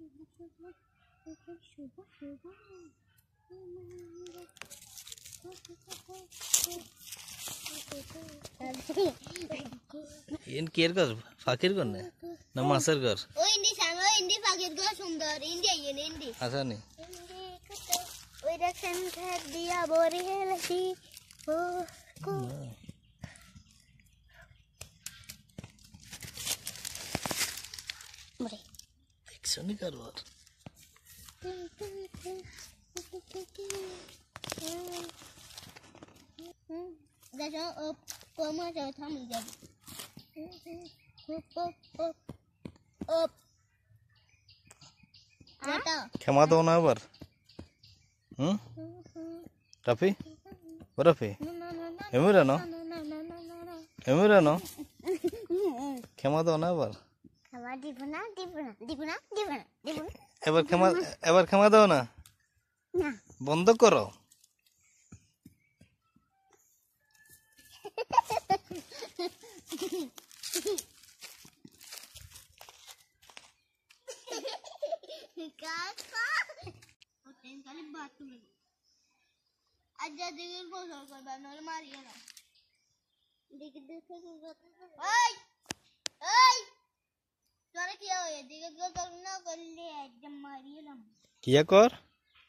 in care कर फाकिर करने नमासर कर ओ इंडी सांग ओ इंडी फाकिर कर सुंदर इंडी ये ने इंडी ऐसा नहीं ओ रक्षण कर दिया बोरी है लसी ओ को मरे एक सुनी कर बात देखो अब कोमा जाओ था मुझे क्षमा दो ना पर रफी रफी एमुरानो एमुरानो क्षमा दो ना पर एबार क्षमा दो ना बंद करो अच्छा दिगर को छोड़ कर बैठना और मारिए ना दिगर दूसरे को करता है ओए तोरा क्या हो ये दिगर को करना कर ले जब मारिए ना क्या कर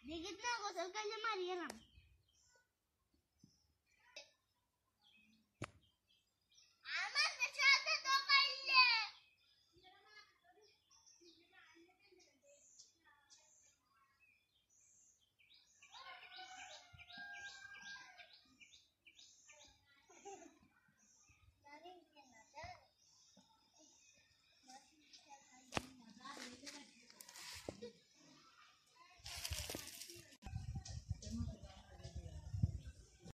दिगर ना को कर ले मारिए ना